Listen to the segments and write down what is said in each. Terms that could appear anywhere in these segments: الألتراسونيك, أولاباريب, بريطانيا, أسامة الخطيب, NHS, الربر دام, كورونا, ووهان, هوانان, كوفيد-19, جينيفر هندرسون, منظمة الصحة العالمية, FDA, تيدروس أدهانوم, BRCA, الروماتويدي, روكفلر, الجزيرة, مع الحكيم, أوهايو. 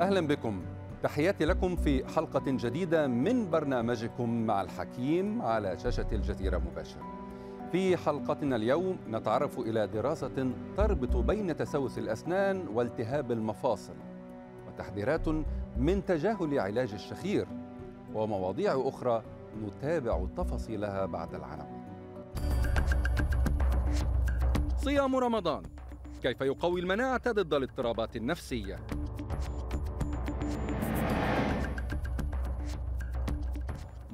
أهلا بكم، تحياتي لكم في حلقة جديدة من برنامجكم مع الحكيم على شاشة الجزيرة مباشرة. في حلقتنا اليوم نتعرف إلى دراسة تربط بين تسوس الأسنان والتهاب المفاصل، وتحذيرات من تجاهل علاج الشخير، ومواضيع أخرى نتابع تفاصيلها بعد العناوين. صيام رمضان، كيف يقوي المناعة ضد الاضطرابات النفسية؟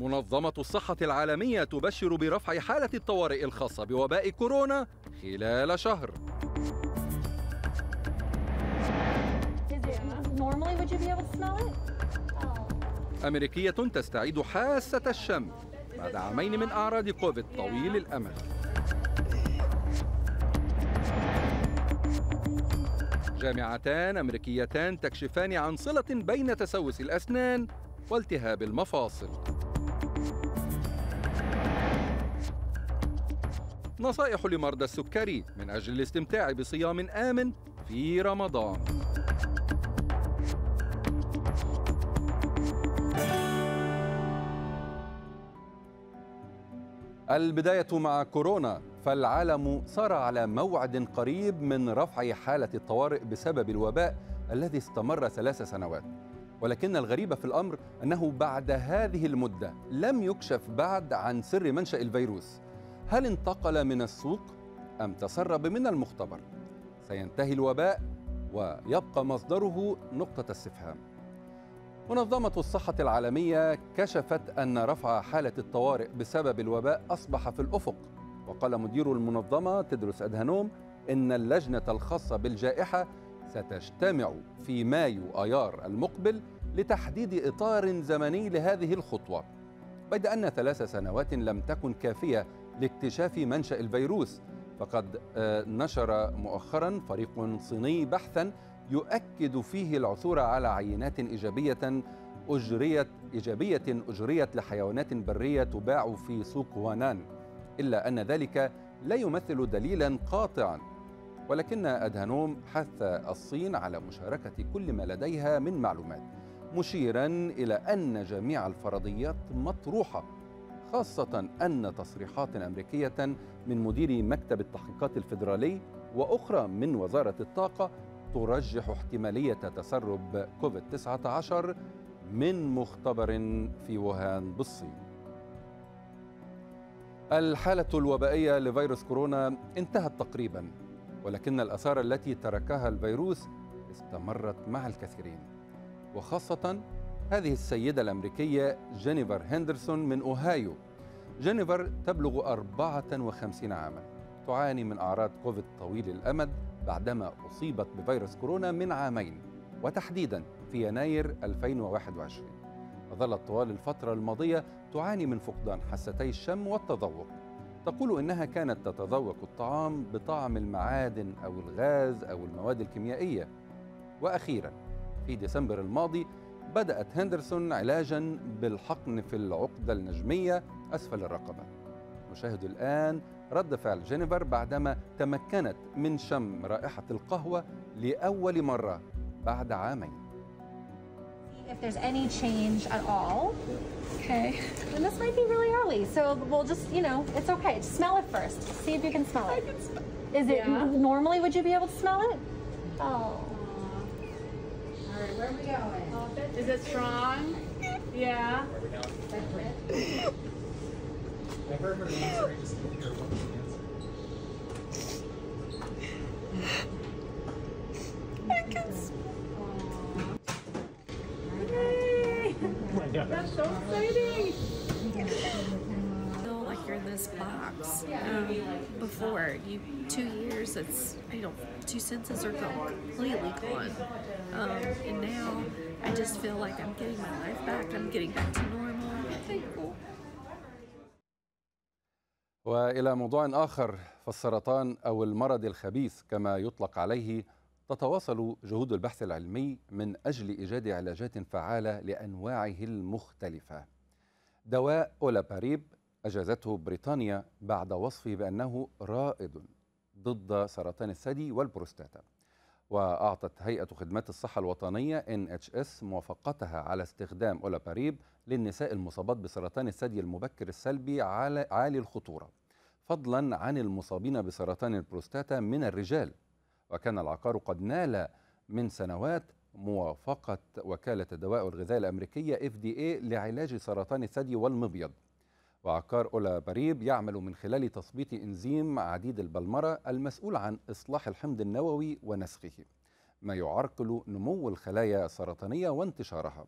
منظمة الصحة العالمية تبشر برفع حالة الطوارئ الخاصة بوباء كورونا خلال شهر. أمريكية تستعيد حاسة الشم بعد عامين من أعراض كوفيد طويل الأمد. جامعتان أمريكيتان تكشفان عن صلة بين تسوس الأسنان والتهاب المفاصل. نصائح لمرضى السكري من أجل الاستمتاع بصيام آمن في رمضان. البداية مع كورونا، فالعالم صار على موعد قريب من رفع حالة الطوارئ بسبب الوباء الذي استمر 3 سنوات، ولكن الغريب في الأمر أنه بعد هذه المدة لم يكشف بعد عن سر منشأ الفيروس. هل انتقل من السوق أم تسرب من المختبر؟ سينتهي الوباء ويبقى مصدره نقطة استفهام. منظمة الصحة العالمية كشفت أن رفع حالة الطوارئ بسبب الوباء أصبح في الأفق، وقال مدير المنظمة تيدروس أدهانوم إن اللجنة الخاصة بالجائحة ستجتمع في مايو آيار المقبل لتحديد إطار زمني لهذه الخطوة، بدء أن 3 سنوات لم تكن كافية لاكتشاف منشأ الفيروس. فقد نشر مؤخرا فريق صيني بحثا يؤكد فيه العثور على عينات إيجابية أجريت لحيوانات برية تباع في سوق هوانان، إلا أن ذلك لا يمثل دليلا قاطعا. ولكن أدهانوم حث الصين على مشاركة كل ما لديها من معلومات، مشيرا إلى أن جميع الفرضيات مطروحة، خاصة أن تصريحات أمريكية من مدير مكتب التحقيقات الفيدرالي وأخرى من وزارة الطاقة ترجح احتمالية تسرب كوفيد-19 من مختبر في ووهان بالصين. الحالة الوبائية لفيروس كورونا انتهت تقريبا، ولكن الآثار التي تركها الفيروس استمرت مع الكثيرين، وخاصة هذه السيدة الأمريكية جينيفر هندرسون من أوهايو. جينيفر تبلغ 54 عاما، تعاني من أعراض كوفيد طويل الأمد بعدما أصيبت بفيروس كورونا من عامين، وتحديدا في يناير 2021، وظلت طوال الفترة الماضية تعاني من فقدان حاستي الشم والتذوق. تقول إنها كانت تتذوق الطعام بطعم المعادن أو الغاز أو المواد الكيميائية. وأخيرا في ديسمبر الماضي بدأت هندرسون علاجاً بالحقن في العقدة النجمية أسفل الرقبة. نشاهد الآن رد فعل جينيفر بعدما تمكنت من شم رائحة القهوة لأول مرة بعد عامين. Where are we going? Is it strong? Yeah. Where are we going? I heard her answer. I just didn't hear what she answered. I can smell. Yay! That's so exciting. I hear this box before you 2 years. It's two senses are completely gone. And now I just feel like I'm getting my life back. I'm getting back to normal. Thankful. وإلى موضوع آخر، فالسرطان أو المرض الخبيث كما يطلق عليه، تتواصل جهود البحث العلمي من أجل إيجاد علاجات فعالة لأنواعه المختلفة. دواء أولاباريب أجازته بريطانيا بعد وصفه بأنه رائد ضد سرطان الثدي والبروستاتا، وأعطت هيئة خدمات الصحة الوطنية NHS موافقتها على استخدام أولاباريب للنساء المصابات بسرطان الثدي المبكر السلبي عالي الخطورة، فضلا عن المصابين بسرطان البروستاتا من الرجال. وكان العقار قد نال من سنوات موافقة وكالة الدواء والغذاء الأمريكية FDA لعلاج سرطان الثدي والمبيض. وعقار أولاباريب يعمل من خلال تثبيط إنزيم عديد البلمرة المسؤول عن إصلاح الحمض النووي ونسخه، ما يعرقل نمو الخلايا السرطانية وانتشارها،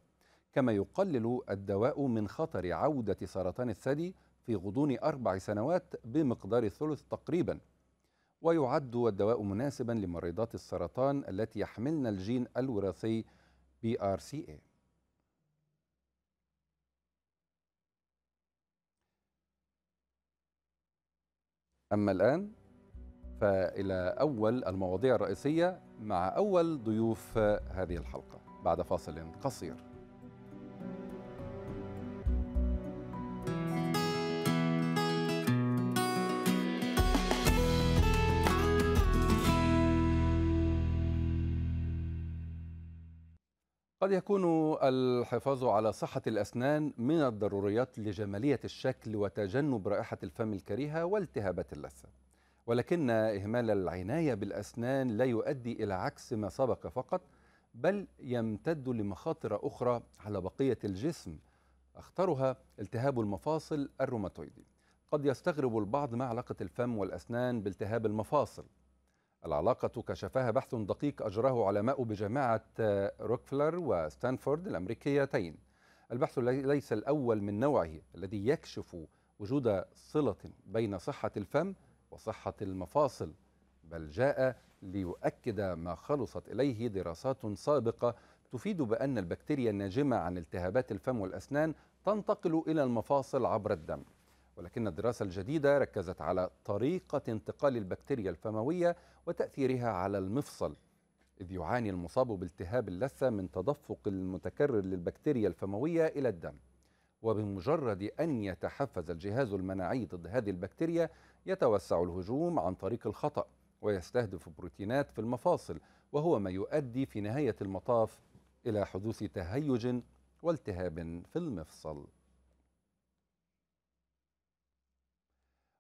كما يقلل الدواء من خطر عودة سرطان الثدي في غضون 4 سنوات بمقدار الثلث تقريبا. ويعد الدواء مناسبا لمريضات السرطان التي يحملن الجين الوراثي BRCA. أما الآن فإلى أول المواضيع الرئيسية مع أول ضيوف هذه الحلقة بعد فاصل قصير. قد يكون الحفاظ على صحة الأسنان من الضروريات لجمالية الشكل وتجنب رائحة الفم الكريهة والتهابات اللثة، ولكن إهمال العناية بالأسنان لا يؤدي إلى عكس ما سبق فقط، بل يمتد لمخاطر أخرى على بقية الجسم، أخطرها التهاب المفاصل الروماتويدي. قد يستغرب البعض ما علاقة الفم والأسنان بالتهاب المفاصل. العلاقة كشفها بحث دقيق أجراه علماء بجامعة روكفلر وستانفورد الأمريكيتين. البحث ليس الأول من نوعه الذي يكشف وجود صلة بين صحة الفم وصحة المفاصل، بل جاء ليؤكد ما خلصت إليه دراسات سابقة تفيد بأن البكتيريا الناجمة عن التهابات الفم والأسنان تنتقل إلى المفاصل عبر الدم. ولكن الدراسة الجديدة ركزت على طريقة انتقال البكتيريا الفموية وتأثيرها على المفصل، إذ يعاني المصاب بالتهاب اللثة من تدفق المتكرر للبكتيريا الفموية إلى الدم، وبمجرد أن يتحفز الجهاز المناعي ضد هذه البكتيريا يتوسع الهجوم عن طريق الخطأ ويستهدف بروتينات في المفاصل، وهو ما يؤدي في نهاية المطاف إلى حدوث تهيج والتهاب في المفصل.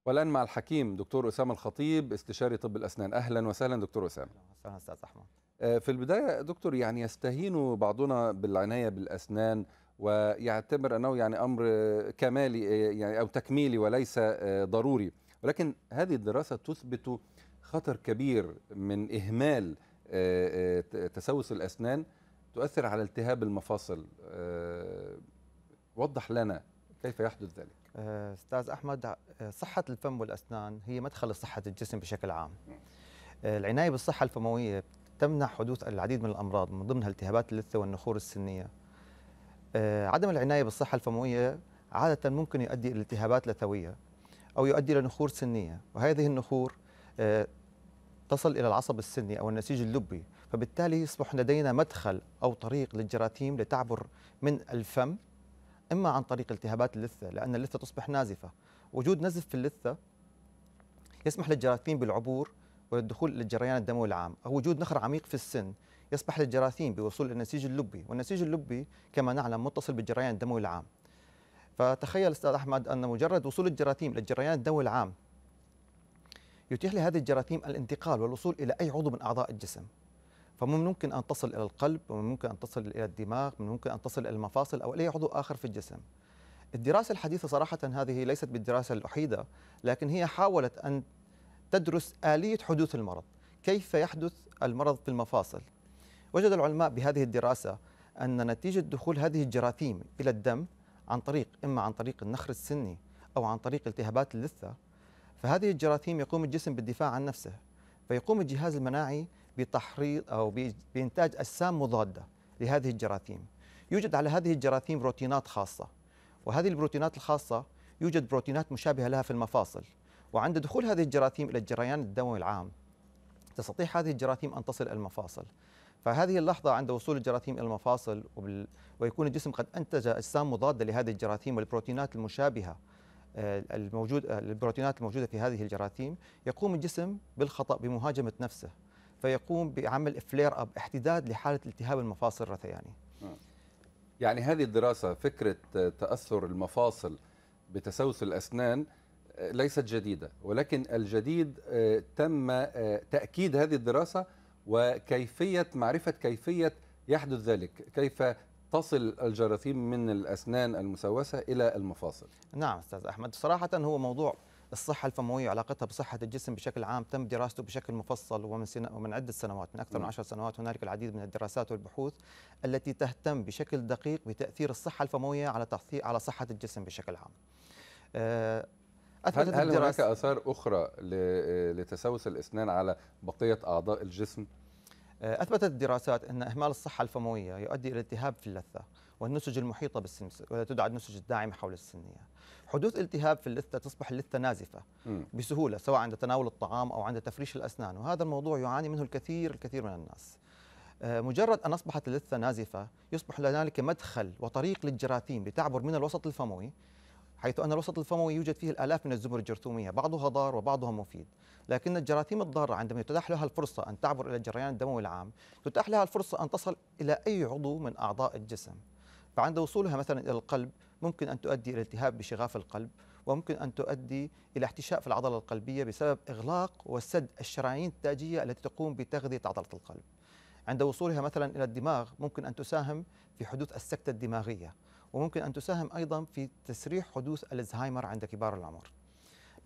والآن مع الحكيم دكتور أسامة الخطيب استشاري طب الأسنان. أهلا وسهلا دكتور أسامة. أهلا وسهلا أستاذ أحمد. في البداية دكتور، يعني يستهين بعضنا بالعناية بالأسنان ويعتبر أنه يعني أمر كمالي يعني أو تكميلي وليس ضروري، ولكن هذه الدراسة تثبت خطر كبير من إهمال تسوس الأسنان تؤثر على التهاب المفاصل. وضح لنا كيف يحدث ذلك؟ أستاذ أحمد، صحة الفم والأسنان هي مدخل لصحة الجسم بشكل عام. العناية بالصحة الفموية تمنع حدوث العديد من الأمراض من ضمنها التهابات اللثة والنخور السنية. عدم العناية بالصحة الفموية عادة ممكن يؤدي إلى التهابات لثوية أو يؤدي إلى نخور سنية، وهذه النخور تصل إلى العصب السني أو النسيج اللبي، فبالتالي يصبح لدينا مدخل أو طريق للجراثيم لتعبر من الفم، إما عن طريق التهابات اللثة لأن اللثة تصبح نازفة. وجود نزف في اللثة يسمح للجراثيم بالعبور والدخول للجريان الدموي العام، أو وجود نخر عميق في السن يسمح للجراثيم بوصول النسيج اللبي، والنسيج اللبي كما نعلم متصل بالجريان الدموي العام. فتخيل أستاذ أحمد أن مجرد وصول الجراثيم للجريان الدموي العام يتيح لهذه الجراثيم الانتقال والوصول إلى أي عضو من أعضاء الجسم، فمن ممكن أن تصل إلى القلب، ومن ممكن أن تصل إلى الدماغ، من ممكن أن تصل إلى المفاصل أو أي عضو آخر في الجسم. الدراسة الحديثة صراحة هذه ليست بالدراسة الوحيدة، لكن هي حاولت أن تدرس آلية حدوث المرض، كيف يحدث المرض في المفاصل. وجد العلماء بهذه الدراسة أن نتيجة دخول هذه الجراثيم إلى الدم عن طريق إما عن طريق النخر السني أو عن طريق التهابات اللثة، فهذه الجراثيم يقوم الجسم بالدفاع عن نفسه، فيقوم الجهاز المناعي بتحريض أو بإنتاج أجسام مضادة لهذه الجراثيم. يوجد على هذه الجراثيم بروتينات خاصة، وهذه البروتينات الخاصة يوجد بروتينات مشابهة لها في المفاصل، وعند دخول هذه الجراثيم إلى الجريان الدموي العام تستطيع هذه الجراثيم أن تصل إلى المفاصل. فهذه اللحظة عند وصول الجراثيم إلى المفاصل ويكون الجسم قد أنتج أجسام مضادة لهذه الجراثيم والبروتينات المشابهة البروتينات الموجودة في هذه الجراثيم، يقوم الجسم بالخطأ بمهاجمة نفسه، فيقوم بعمل فلير اب، احتداد لحاله التهاب المفاصل الرثياني. يعني هذه الدراسه فكره تاثر المفاصل بتسلسل الاسنان ليست جديده، ولكن الجديد تم تاكيد هذه الدراسه وكيفيه معرفه كيفيه يحدث ذلك، كيف تصل الجراثيم من الاسنان المسوسه الى المفاصل. نعم استاذ احمد، صراحه هو موضوع الصحة الفموية وعلاقتها بصحة الجسم بشكل عام تم دراسته بشكل مفصل ومن عدة سنوات، من أكثر من 10 سنوات. هنالك العديد من الدراسات والبحوث التي تهتم بشكل دقيق بتأثير الصحة الفموية على صحة الجسم بشكل عام. هل هناك آثار أخرى لتسوس الأسنان على بقية أعضاء الجسم؟ أثبتت الدراسات أن إهمال الصحة الفموية يؤدي إلى التهاب في اللثة والنسج المحيطة بالسمسم، والتي تدعى النسج الداعمة حول السنية. حدوث التهاب في اللثة، تصبح اللثة نازفة بسهولة سواء عند تناول الطعام أو عند تفريش الأسنان، وهذا الموضوع يعاني منه الكثير من الناس. مجرد أن أصبحت اللثة نازفة يصبح هنالك مدخل وطريق للجراثيم لتعبر من الوسط الفموي، حيث أن الوسط الفموي يوجد فيه الآلاف من الزمر الجرثومية، بعضها ضار وبعضها مفيد، لكن الجراثيم الضارة عندما يتاح لها الفرصة أن تعبر إلى الجريان الدموي العام، تتاح لها الفرصة أن تصل إلى أي عضو من أعضاء الجسم، فعند وصولها مثلا إلى القلب ممكن أن تؤدي إلى التهاب بشغاف القلب، وممكن أن تؤدي إلى احتشاء في العضلة القلبية بسبب إغلاق وسد الشرايين التاجية التي تقوم بتغذية عضلة القلب. عند وصولها مثلا إلى الدماغ ممكن أن تساهم في حدوث السكتة الدماغية، وممكن أن تساهم أيضا في تسريح حدوث الزهايمر عند كبار العمر.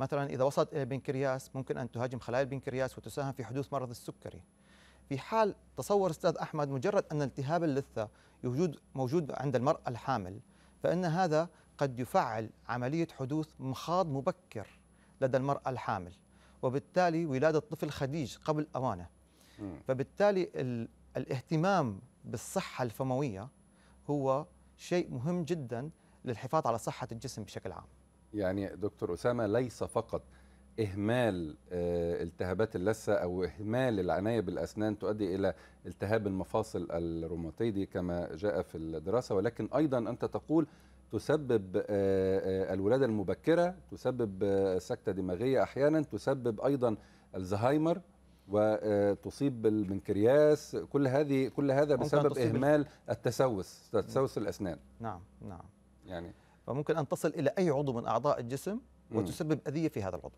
مثلا إذا وصلت إلى البنكرياس ممكن أن تهاجم خلايا البنكرياس وتساهم في حدوث مرض السكري. في حال تصور أستاذ أحمد مجرد أن التهاب اللثة موجود عند المرأة الحامل، فإن هذا قد يفعل عملية حدوث مخاض مبكر لدى المرأة الحامل، وبالتالي ولادة طفل خديج قبل أوانه. فبالتالي الاهتمام بالصحة الفموية هو شيء مهم جدا للحفاظ على صحة الجسم بشكل عام. يعني دكتور أسامة، ليس فقط إهمال التهابات اللثة أو إهمال العناية بالأسنان تؤدي إلى التهاب المفاصل الروماتيدي كما جاء في الدراسة، ولكن أيضا أنت تقول تسبب الولادة المبكرة، تسبب سكتة دماغية أحيانا، تسبب أيضا الزهايمر، وتصيب بالبنكرياس، كل هذا بسبب إهمال تسوس الأسنان. نعم. يعني فممكن أن تصل إلى أي عضو من أعضاء الجسم وتسبب أذية في هذا العضو.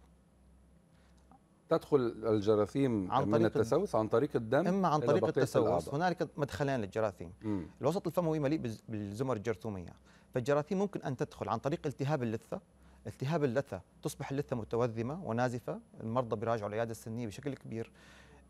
تدخل الجراثيم من التسوس عن طريق الدم، إما عن طريق التسوس. هنالك مدخلين للجراثيم. الوسط الفموي مليء بالزمر الجرثومية، فالجراثيم ممكن أن تدخل عن طريق التهاب اللثة، تصبح اللثة متوذمة ونازفة، المرضى بيراجعوا العيادة السنية بشكل كبير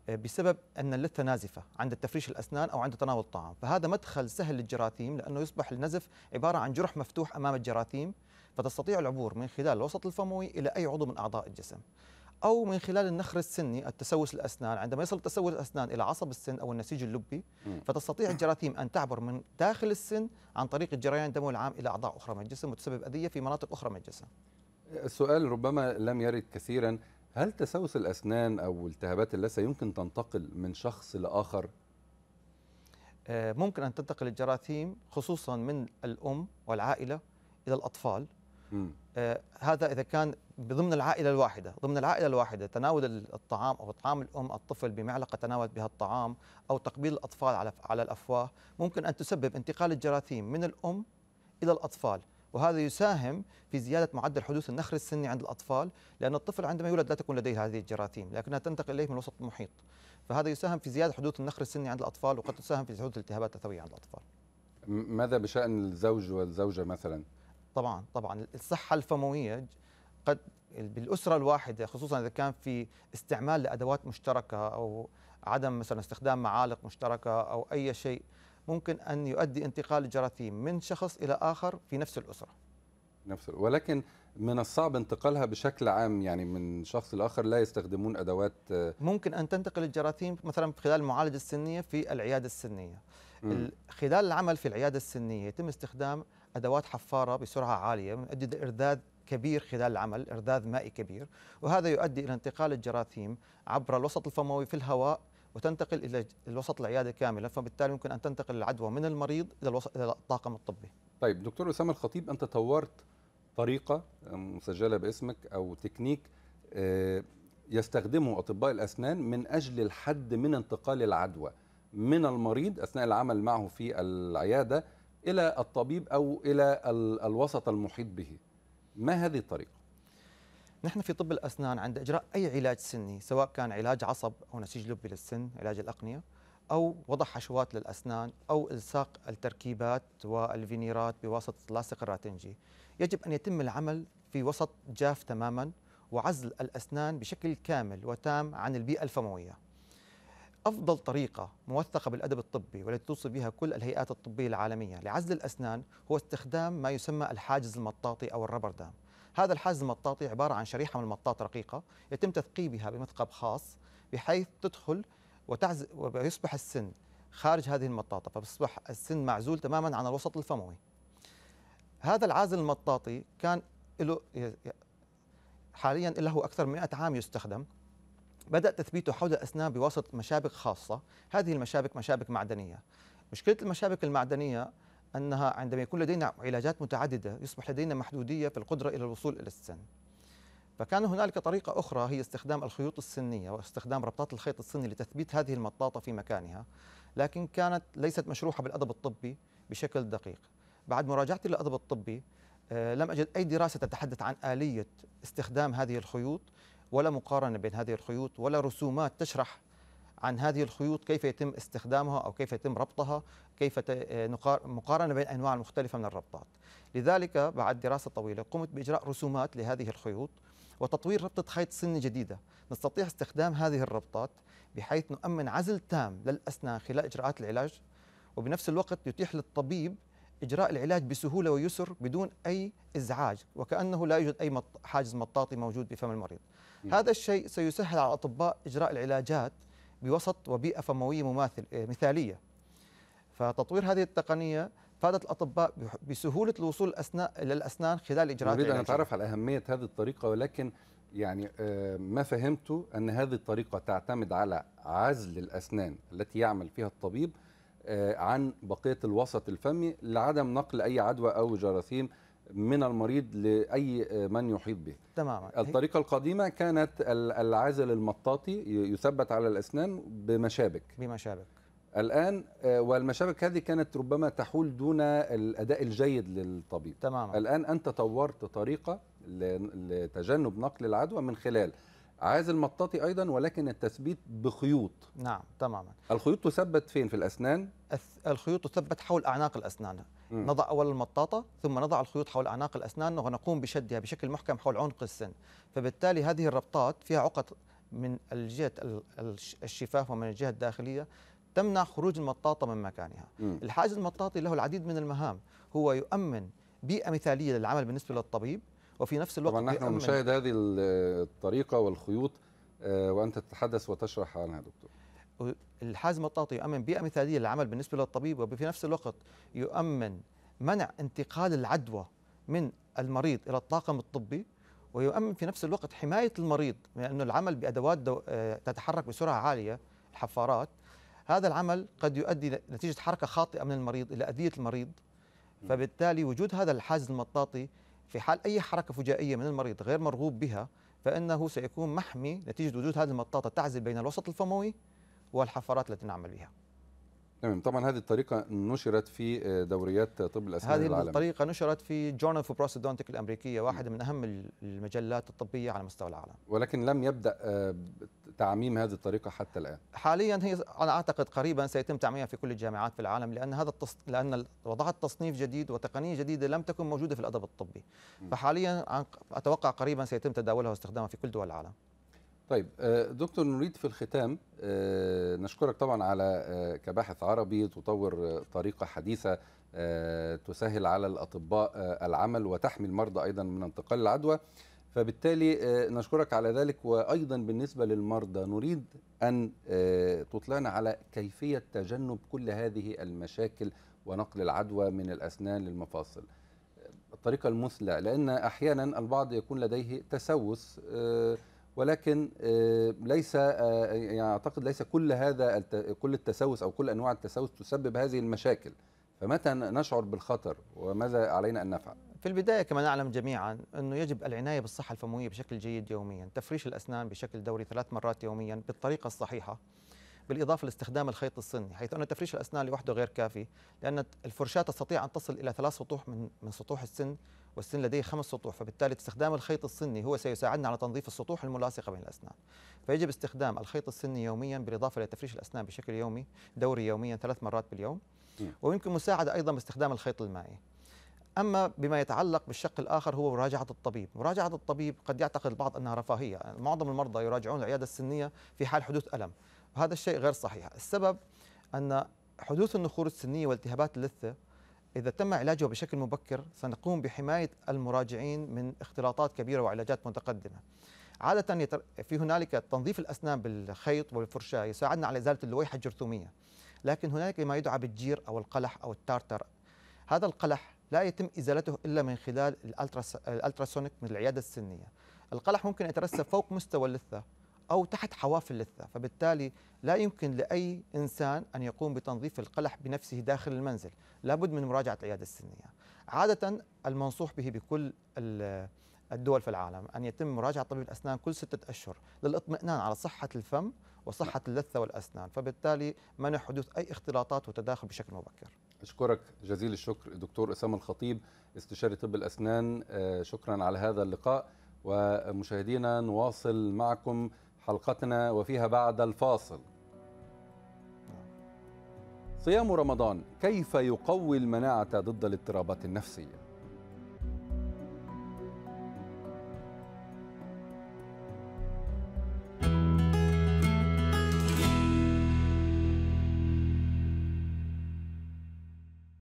بسبب أن اللثة نازفة عند تفريش الأسنان أو عند تناول الطعام، فهذا مدخل سهل للجراثيم، لأنه يصبح النزف عبارة عن جرح مفتوح أمام الجراثيم، فتستطيع العبور من خلال الوسط الفموي إلى أي عضو من أعضاء الجسم، أو من خلال النخر السني التسوس الأسنان، عندما يصل تسوس الأسنان إلى عصب السن أو النسيج اللبي، فتستطيع الجراثيم أن تعبر من داخل السن عن طريق الجريان الدموي العام إلى أعضاء أخرى من الجسم، وتسبب أذية في مناطق أخرى من الجسم. السؤال ربما لم يرد كثيرا، هل تسوس الأسنان أو التهابات اللثة يمكن تنتقل من شخص لآخر؟ ممكن أن تنتقل الجراثيم خصوصا من الأم والعائلة إلى الأطفال. هذا إذا كان ضمن العائلة الواحدة، تناول الطعام أو طعام الأم الطفل بمعلقة تناولت بها الطعام، أو تقبيل الأطفال على الأفواه، ممكن أن تسبب انتقال الجراثيم من الأم إلى الأطفال، وهذا يساهم في زيادة معدل حدوث النخر السني عند الأطفال، لأن الطفل عندما يولد لا تكون لديه هذه الجراثيم، لكنها تنتقل إليه من الوسط المحيط، فهذا يساهم في زيادة حدوث النخر السني عند الأطفال، وقد تساهم في حدوث التهابات الثوية عند الأطفال. ماذا بشأن الزوج والزوجة مثلا؟ طبعا الصحة الفموية قد بالأسرة الواحدة، خصوصا إذا كان في استعمال لأدوات مشتركة، أو عدم مثلا استخدام معالق مشتركة أو أي شيء، ممكن أن يؤدي انتقال الجراثيم من شخص إلى آخر في نفس الأسرة. ولكن من الصعب انتقالها بشكل عام، يعني من شخص لآخر، لا يستخدمون أدوات. ممكن أن تنتقل الجراثيم مثلا خلال المعالجة السنية في العيادة السنية. خلال العمل في العيادة السنية يتم استخدام أدوات حفارة بسرعة عالية، يؤدي إلى إرذاذ كبير خلال العمل، إرذاذ مائي كبير، وهذا يؤدي إلى انتقال الجراثيم عبر الوسط الفموي في الهواء وتنتقل إلى الوسط العيادة كاملة، فبالتالي يمكن أن تنتقل العدوى من المريض إلى الطاقم الطبي. طيب دكتور أسامة الخطيب، أنت طورت طريقة مسجلة باسمك أو تكنيك يستخدمه أطباء الأسنان من أجل الحد من انتقال العدوى من المريض أثناء العمل معه في العيادة إلى الطبيب أو إلى الوسط المحيط به. ما هذه الطريقة؟ نحن في طب الأسنان عند إجراء أي علاج سني، سواء كان علاج عصب أو نسيج لبي للسن، علاج الأقنية، أو وضع حشوات للأسنان، أو إلصاق التركيبات والفينيرات بواسطة اللاصق الراتنجي، يجب أن يتم العمل في وسط جاف تماما، وعزل الأسنان بشكل كامل وتام عن البيئة الفموية. أفضل طريقة موثقة بالأدب الطبي والتي توصي بها كل الهيئات الطبية العالمية لعزل الأسنان هو استخدام ما يسمى الحاجز المطاطي أو الربر دام. هذا الحاجز المطاطي عبارة عن شريحة من المطاط رقيقة يتم تثقيبها بمثقب خاص بحيث تدخل وتعزل، ويصبح السن خارج هذه المطاطة، فيصبح السن معزول تماما عن الوسط الفموي. هذا العازل المطاطي كان له حاليا له أكثر من 100 عام يستخدم. بدأ تثبيته حول الأسنان بواسطة مشابك خاصة، هذه المشابك مشابك معدنية. مشكلة المشابك المعدنية أنها عندما يكون لدينا علاجات متعددة يصبح لدينا محدودية في القدرة إلى الوصول إلى السن. فكان هنالك طريقة أخرى هي استخدام الخيوط السنية واستخدام ربطات الخيط السني لتثبيت هذه المطاطة في مكانها، لكن كانت ليست مشروحة بالأدب الطبي بشكل دقيق. بعد مراجعتي للأدب الطبي لم أجد أي دراسة تتحدث عن آلية استخدام هذه الخيوط، ولا مقارنة بين هذه الخيوط، ولا رسومات تشرح عن هذه الخيوط كيف يتم استخدامها أو كيف يتم ربطها، كيف مقارنة بين أنواع المختلفة من الربطات. لذلك بعد دراسة طويلة قمت بإجراء رسومات لهذه الخيوط وتطوير ربطة خيط سن جديدة نستطيع استخدام هذه الربطات بحيث نؤمن عزل تام للأسنان خلال إجراءات العلاج، وبنفس الوقت يتيح للطبيب إجراء العلاج بسهولة ويسر بدون أي إزعاج، وكأنه لا يوجد أي حاجز مطاطي موجود بفم المريض. هذا الشيء سيسهل على الأطباء إجراء العلاجات بوسط وبيئة فموية مثالية. فتطوير هذه التقنية فادت الأطباء بسهولة الوصول إلى الأسنان خلال إجراءات العلاج. أريد أن أتعرف على أهمية هذه الطريقة، ولكن يعني ما فهمته أن هذه الطريقة تعتمد على عزل الأسنان التي يعمل فيها الطبيب عن بقية الوسط الفمي لعدم نقل أي عدوى أو جراثيم من المريض لأي من يحيط به. تماما. الطريقة القديمة كانت العازل المطاطي يثبت على الأسنان بمشابك. بمشابك. الآن والمشابك هذه كانت ربما تحول دون الأداء الجيد للطبيب. تماما. الآن أنت طورت طريقة لتجنب نقل العدوى من خلال عازل مطاطي أيضا، ولكن التثبيت بخيوط. نعم تماما. الخيوط تثبت فين في الأسنان؟ الخيوط تثبت حول أعناق الأسنان. نضع أول المطاطة ثم نضع الخيوط حول أعناق الأسنان ونقوم بشدها بشكل محكم حول عنق السن، فبالتالي هذه الربطات فيها عقد من الجهة الشفاف ومن الجهة الداخلية تمنع خروج المطاطة من مكانها. الحاجز المطاطي له العديد من المهام، هو يؤمن بيئة مثالية للعمل بالنسبة للطبيب، وفي نفس الوقت طبعا نحن نشاهد هذه الطريقة والخيوط وأنت تتحدث وتشرح عنها دكتور. الحاجز المطاطي يؤمن بيئة مثالية للعمل بالنسبة للطبيب، وفي نفس الوقت يؤمن منع انتقال العدوى من المريض إلى الطاقم الطبي، ويؤمن في نفس الوقت حماية المريض من أنه العمل بأدوات تتحرك بسرعة عالية، الحفارات. هذا العمل قد يؤدي نتيجة حركة خاطئة من المريض إلى أذية المريض، فبالتالي وجود هذا الحاجز المطاطي في حال أي حركة فجائية من المريض غير مرغوب بها فإنه سيكون محمي نتيجة وجود هذه المطاطة تعزل بين الوسط الفموي والحفارات التي نعمل بها. تمام. طبعا هذه الطريقة نشرت في دوريات طب الأسنان العالمية. هذه الطريقة نشرت في جورنال فور بروسيدونتيك الأمريكية، واحدة من أهم المجلات الطبية على مستوى العالم. ولكن لم يبدأ تعميم هذه الطريقة حتى الآن. حاليا هي أنا أعتقد قريبا سيتم تعميمها في كل الجامعات في العالم، لأن لأن وضعت تصنيف جديد وتقنية جديدة لم تكن موجودة في الأدب الطبي. فحاليا أتوقع قريبا سيتم تداولها واستخدامها في كل دول العالم. طيب دكتور، نريد في الختام نشكرك طبعا على كباحث عربي تطور طريقة حديثة تسهل على الأطباء العمل وتحمي المرضى أيضا من انتقال العدوى، فبالتالي نشكرك على ذلك. وأيضا بالنسبة للمرضى نريد أن تطلعنا على كيفية تجنب كل هذه المشاكل ونقل العدوى من الأسنان للمفاصل، الطريقة المثلى، لأن أحيانا البعض يكون لديه تسوس، ولكن ليس يعني اعتقد ليس كل هذا كل التسوس او كل انواع التسوس تسبب هذه المشاكل، فمتى نشعر بالخطر وماذا علينا ان نفعل؟ في البداية كما نعلم جميعا أنه يجب العناية بالصحة الفموية بشكل جيد يوميا، تفريش الأسنان بشكل دوري 3 مرات يوميا بالطريقة الصحيحة، بالإضافة لاستخدام الخيط السني، حيث أن تفريش الأسنان لوحده غير كافي، لأن الفرشاة تستطيع أن تصل إلى 3 سطوح من سطوح السن، والسن لديه 5 سطوح، فبالتالي استخدام الخيط السني هو سيساعدنا على تنظيف السطوح الملاصقة بين الأسنان. فيجب استخدام الخيط السني يوميا، بالإضافة إلى تفريش الأسنان بشكل يومي دوري يوميا 3 مرات باليوم، ويمكن مساعدة أيضا باستخدام الخيط المائي. أما بما يتعلق بالشق الآخر هو مراجعة الطبيب، مراجعة الطبيب قد يعتقد البعض أنها رفاهية، معظم المرضى يراجعون العيادة السنية في حال حدوث ألم، وهذا الشيء غير صحيح. السبب أن حدوث النخور السنية والتهابات اللثة إذا تم علاجها بشكل مبكر سنقوم بحماية المراجعين من اختلاطات كبيرة وعلاجات متقدمة. عادة في هنالك تنظيف الأسنان بالخيط والفرشاة يساعدنا على إزالة اللويحة الجرثومية، لكن هنالك ما يدعى بالجير أو القلح أو التارتر. هذا القلح لا يتم إزالته إلا من خلال الألتراسونيك من العيادة السنية. القلح ممكن يترسب فوق مستوى اللثة أو تحت حواف اللثة، فبالتالي لا يمكن لأي إنسان أن يقوم بتنظيف القلح بنفسه داخل المنزل، لابد من مراجعة العيادة السنية. عادة المنصوح به بكل الدول في العالم أن يتم مراجعة طبيب الأسنان كل 6 أشهر للإطمئنان على صحة الفم وصحة اللثة والأسنان، فبالتالي منع حدوث أي اختلاطات وتداخل بشكل مبكر. أشكرك جزيل الشكر دكتور أسامة الخطيب استشاري طب الأسنان، شكرا على هذا اللقاء. ومشاهدينا نواصل معكم حلقتنا وفيها بعد الفاصل. صيام رمضان كيف يقوي المناعة ضد الاضطرابات النفسية؟